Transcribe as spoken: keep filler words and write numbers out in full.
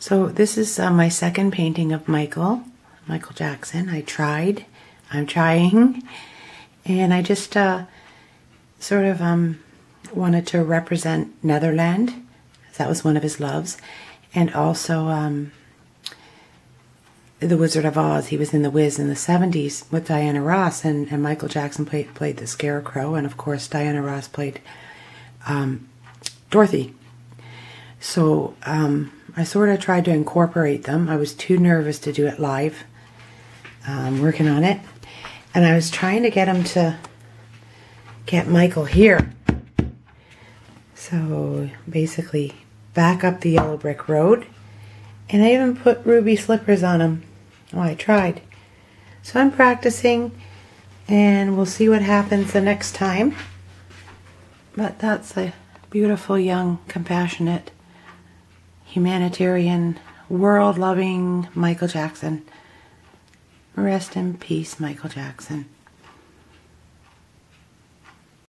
So this is uh, my second painting of Michael, Michael Jackson. I tried, I'm trying, and I just uh, sort of um, wanted to represent Netherland, as that was one of his loves, and also um, The Wizard of Oz. He was in The Wiz in the seventies with Diana Ross, and, and Michael Jackson played, played the Scarecrow, and of course Diana Ross played um, Dorothy. So um, I sort of tried to incorporate them. I was too nervous to do it live. I'm working on it. And I was trying to get him to get Michael here. So basically back up the Yellow Brick Road. And I even put ruby slippers on him. Oh, I tried. So I'm practicing, and we'll see what happens the next time. But that's a beautiful, young, compassionate, humanitarian, world-loving Michael Jackson. Rest in peace, Michael Jackson.